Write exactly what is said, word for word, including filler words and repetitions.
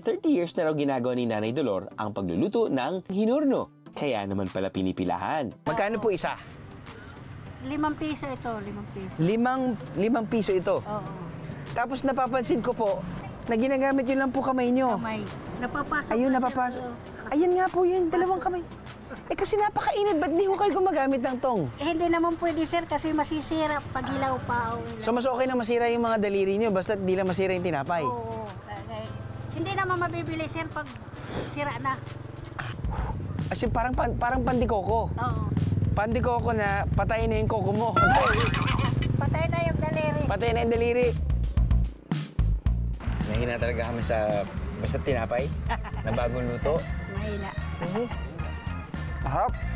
thirty years na raw ginagawa ni Nanay Dolor ang pagluluto ng hinurno. Kaya naman pala pinipilahan. Magkano po isa? Limang piso ito, limang piso. Limang, limang piso ito? Oo. Tapos napapansin ko po, na ginagamit yun lang po kamay nyo. Kamay. Napapasok. Ayun, napapasok. Ayun nga po yun, dalawang kamay. Eh kasi napakainit, ba't di ko kayo gumagamit ng tong? Eh, hindi naman pwede, sir, kasi masisira pag hilaw pa. O so mas okay na masira yung mga daliri nyo, basta di lang masira yung tinapay? Oo. Okay. Hindi naman mabibili, sir, pag sira na. As in, parang, parang pandikoko. Oo. Pandikoko na patay na yung koko mo. Patay na yung daliri. Patay na yung daliri. Nahina talaga kami sa basta tinapay na bagong luto. Mahina. Mm-hmm. Harap.